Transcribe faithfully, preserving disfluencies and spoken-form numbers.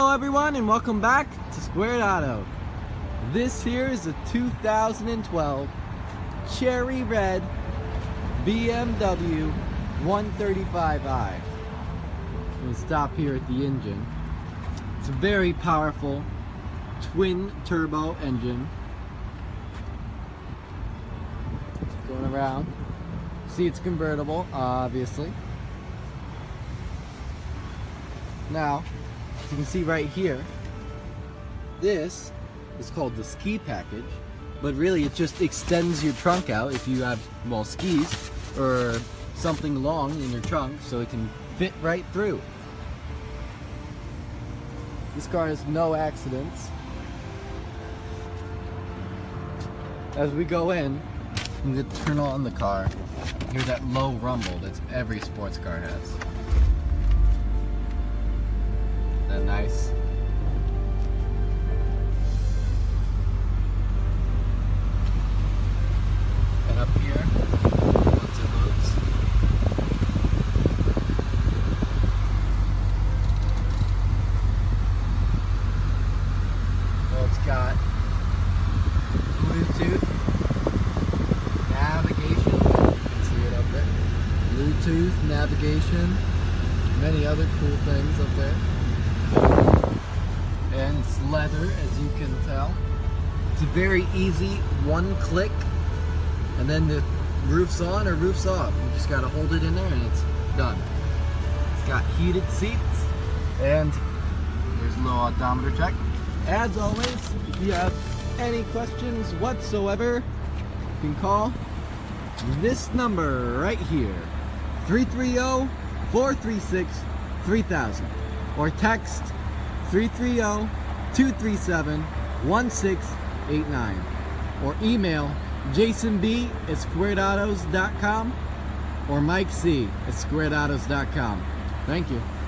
Hello everyone and welcome back to Squared Auto. This here is a two thousand twelve cherry red B M W one thirty-five i. We'll stop here at the engine. It's a very powerful twin turbo engine. Going around. See, it's convertible, obviously. Now, you can see right here, this is called the ski package, but really it just extends your trunk out if you have well skis or something long in your trunk, so it can fit right through. This car has no accidents. As we go in, I'm going to turn on the car. You hear that low rumble that every sports car has. That nice. And up here, once it moves. So it's got Bluetooth navigation. You can see it up there. Bluetooth navigation. Many other cool things up there. And it's leather, as you can tell. It's a very easy one click, and then the roof's on or roof's off. You just gotta hold it in there and it's done. It's got heated seats, and there's a little odometer check. As always, if you have any questions whatsoever, you can call this number right here, three three zero, four three six, three thousand. Or text three three zero, two three seven, one six eight nine, or email jasonb at squared autos dot com or mike c at squared autos dot com. Thank you.